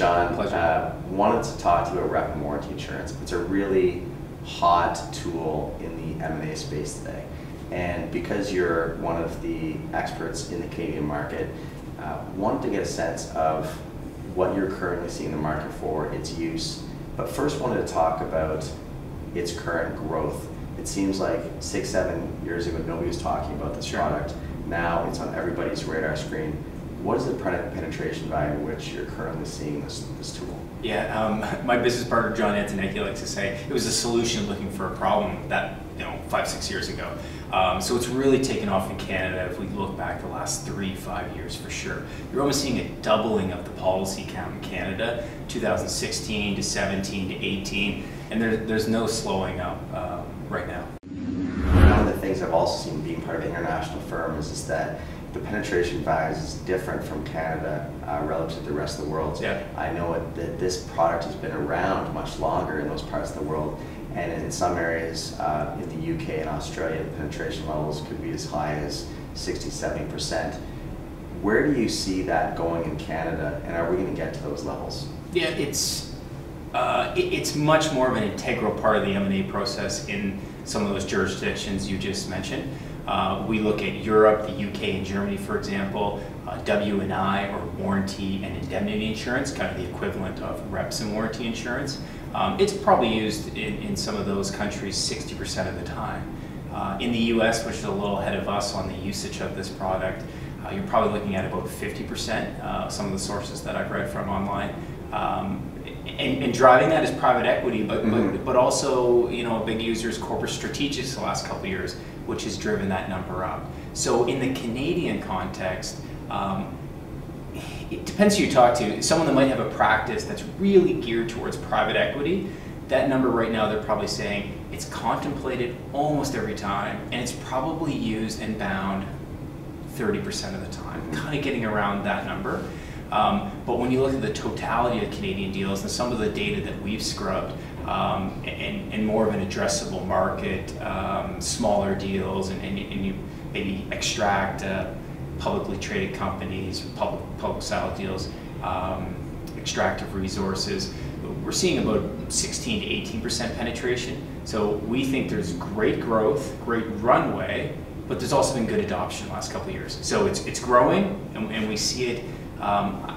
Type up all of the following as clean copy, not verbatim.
John. Pleasure. Wanted to talk to you about rep and warranty insurance. It's a really hot tool in the M&A space today. And because you're one of the experts in the Canadian market, wanted to get a sense of what you're currently seeing in the market for its use. But first wanted to talk about its current growth. It seems like 6-7 years ago, nobody was talking about this product. Now it's on everybody's radar screen. What is the penetration value which you're currently seeing this tool? Yeah, my business partner, John Antonecki, likes to say, it was a solution looking for a problem that, 5-6 years ago. So it's really taken off in Canada. If we look back the last 3-5 years for sure, you're almost seeing a doubling of the policy count in Canada, 2016 to 17 to 18, and there's no slowing up right now. One of the things I've also seen being part of an international firm is that the penetration values is different from Canada relative to the rest of the world. Yeah. I know that this product has been around much longer in those parts of the world, and in some areas in the UK and Australia, the penetration levels could be as high as 60-70%. Where do you see that going in Canada, and are we going to get to those levels? Yeah, it's much more of an integral part of the M&A process in some of those jurisdictions you just mentioned. We look at Europe, the UK and Germany, for example, W&I, or warranty and indemnity insurance, kind of the equivalent of reps and warranty insurance. It's probably used in some of those countries 60% of the time. In the US, which is a little ahead of us on the usage of this product, you're probably looking at about 50%, some of the sources that I've read from online. And driving that is private equity, but also, a big user is corporate strategics the last couple of years, which has driven that number up. So in the Canadian context, it depends who you talk to. Someone that might have a practice that's really geared towards private equity, that number right now, they're probably saying it's contemplated almost every time, and it's probably used and bound 30% of the time, kind of getting around that number. But when you look at the totality of Canadian deals and some of the data that we've scrubbed, and more of an addressable market, smaller deals, and you maybe extract publicly traded companies, public sale deals, extractive resources, we're seeing about 16 to 18% penetration. So we think there's great growth, great runway, but there's also been good adoption the last couple of years. So it's growing, and we see it.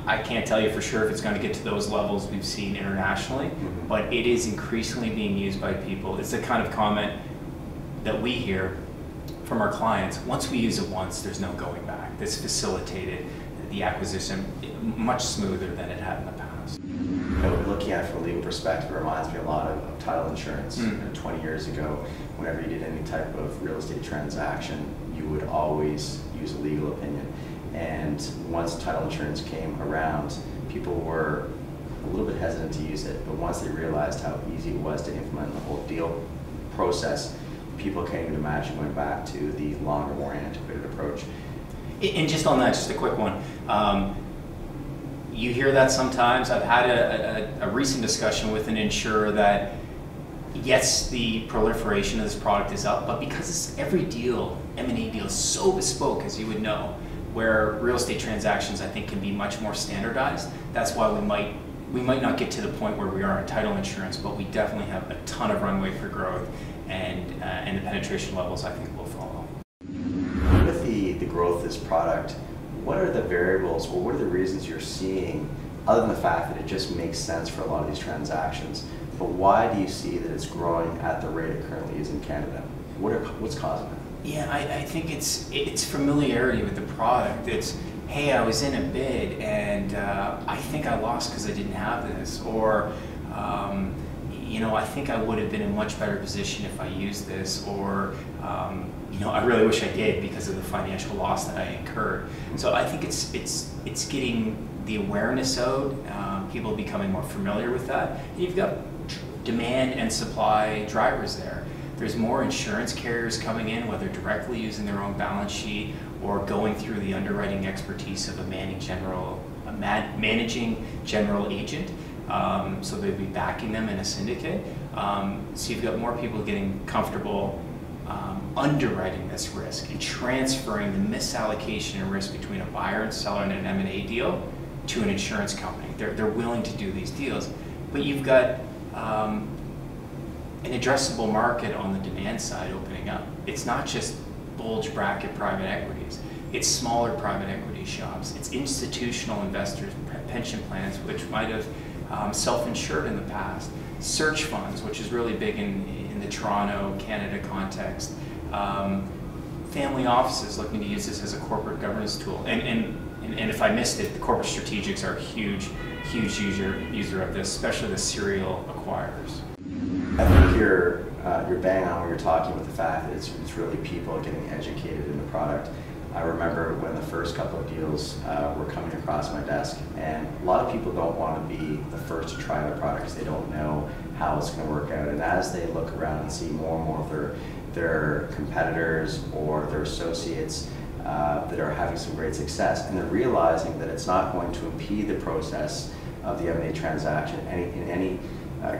I can't tell you for sure if it's going to get to those levels we've seen internationally, but it is increasingly being used by people. It's the kind of comment that we hear from our clients: once we use it once, there's no going back. This facilitated the acquisition much smoother than it had in the past. Looking at it from a legal perspective, it reminds me a lot of title insurance. 20 years ago, whenever you did any type of real estate transaction, you would always use a legal opinion. And once title insurance came around, people were a little bit hesitant to use it, but once they realized how easy it was to implement the whole deal process, people can't even imagine going back to the longer, more antiquated approach. And just on that, just a quick one. You hear that sometimes. I've had a recent discussion with an insurer that, yes, the proliferation of this product is up, but because it's every deal, M&A deal, is so bespoke, as you would know, where real estate transactions, I think, can be much more standardized. That's why we might not get to the point where we are in title insurance, but we definitely have a ton of runway for growth, and the penetration levels, I think, will follow. With the growth of this product, what are the variables, or what are the reasons you're seeing, other than the fact that it just makes sense for a lot of these transactions? But why do you see that it's growing at the rate it currently is in Canada? What's causing it? Yeah, I think it's familiarity with the product. It's, hey, I was in a bid and I think I lost because I didn't have this, or I think I would have been in a much better position if I used this, or I really wish I did because of the financial loss that I incurred. So I think it's getting the awareness out, people becoming more familiar with that. And you've got demand and supply drivers there. There's more insurance carriers coming in, whether directly using their own balance sheet or going through the underwriting expertise of a managing general agent. So they'd be backing them in a syndicate. So you've got more people getting comfortable underwriting this risk and transferring the misallocation of risk between a buyer and seller in an M&A deal to an insurance company. They're willing to do these deals, but you've got an addressable market on the demand side opening up. It's not just bulge bracket private equities. It's smaller private equity shops. It's institutional investors, pension plans, which might have self-insured in the past. Search funds, which is really big in the Toronto, Canada context. Family offices looking to use this as a corporate governance tool. And if I missed it, the corporate strategics are a huge user of this, especially the serial acquirers. I think you're bang on when you're talking about the fact that it's really people getting educated in the product. I remember when the first couple of deals were coming across my desk, and a lot of people don't want to be the first to try the product because they don't know how it's going to work out. And as they look around and see more and more of their competitors or their associates that are having some great success, and they're realizing that it's not going to impede the process of the M&A transaction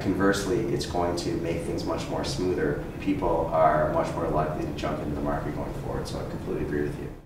conversely, it's going to make things much more smoother. People are much more likely to jump into the market going forward, so I completely agree with you.